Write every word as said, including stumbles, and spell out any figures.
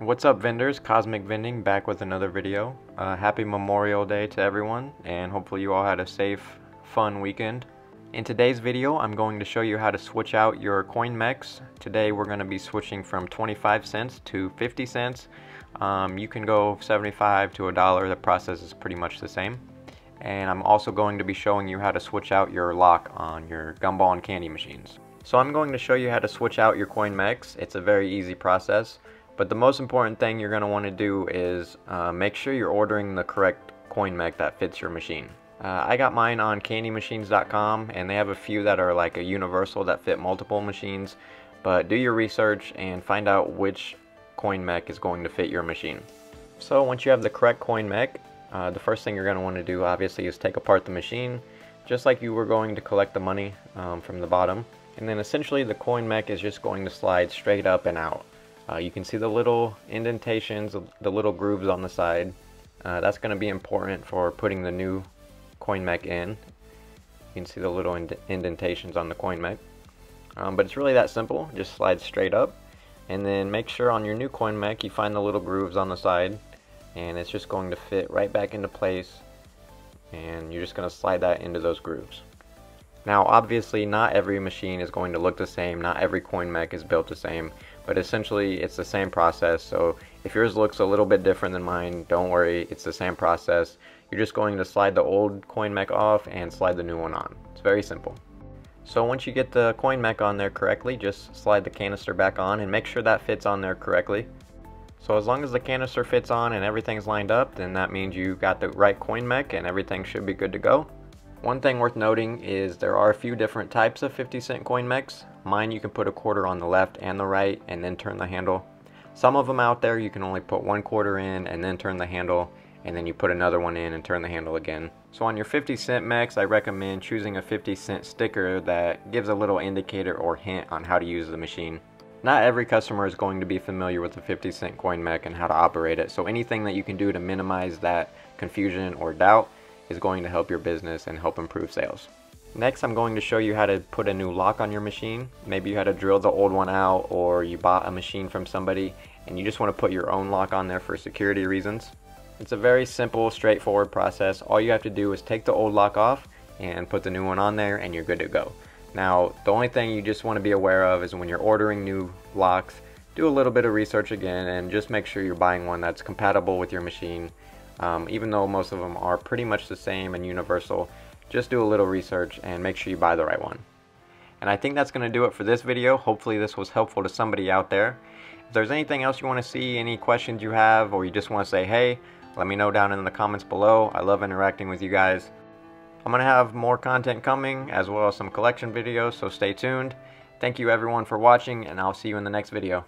What's up, vendors? Cosmic Vending back with another video. Uh, happy Memorial Day to everyone, and hopefully you all had a safe, fun weekend. In today's video, I'm going to show you how to switch out your coin mechs. Today we're going to be switching from twenty-five cents to fifty cents. Um, you can go seventy-five to a dollar. The process is pretty much the same. And I'm also going to be showing you how to switch out your lock on your gumball and candy machines. So I'm going to show you how to switch out your coin mechs. It's a very easy process. But the most important thing you're going to want to do is uh, make sure you're ordering the correct coin mech that fits your machine. Uh, I got mine on candy machines dot com, and they have a few that are like a universal that fit multiple machines. But do your research and find out which coin mech is going to fit your machine. So once you have the correct coin mech, uh, the first thing you're going to want to do obviously is take apart the machine, just like you were going to collect the money um, from the bottom. And then essentially the coin mech is just going to slide straight up and out. Uh, you can see the little indentations, the little grooves on the side. Uh, that's going to be important for putting the new coin mech in. You can see the little ind indentations on the coin mech. Um, but it's really that simple. Just slide straight up. And then make sure on your new coin mech you find the little grooves on the side. And it's just going to fit right back into place. And you're just going to slide that into those grooves. Now obviously not every machine is going to look the same, not every coin mech is built the same, but essentially it's the same process, so if yours looks a little bit different than mine, don't worry, it's the same process. You're just going to slide the old coin mech off and slide the new one on. It's very simple. So once you get the coin mech on there correctly, just slide the canister back on and make sure that fits on there correctly. So as long as the canister fits on and everything's lined up, then that means you got the right coin mech and everything should be good to go. One thing worth noting is there are a few different types of fifty cent coin mechs. Mine you can put a quarter on the left and the right and then turn the handle. Some of them out there you can only put one quarter in and then turn the handle, and then you put another one in and turn the handle again. So on your fifty cent mechs, I recommend choosing a fifty cent sticker that gives a little indicator or hint on how to use the machine. Not every customer is going to be familiar with the fifty cent coin mech and how to operate it, so anything that you can do to minimize that confusion or doubt is going to help your business and help improve sales. Next, I'm going to show you how to put a new lock on your machine. Maybe you had to drill the old one out, or you bought a machine from somebody and you just want to put your own lock on there for security reasons. It's a very simple, straightforward process. All you have to do is take the old lock off and put the new one on there and you're good to go. Now, the only thing you just want to be aware of is when you're ordering new locks, do a little bit of research again and just make sure you're buying one that's compatible with your machine. Um, even though most of them are pretty much the same and universal, just do a little research and make sure you buy the right one. And I think that's going to do it for this video. Hopefully this was helpful to somebody out there. If there's anything else you want to see, any questions you have, or you just want to say hey, let me know down in the comments below. I love interacting with you guys. I'm going to have more content coming, as well as some collection videos, so stay tuned. Thank you everyone for watching, and I'll see you in the next video.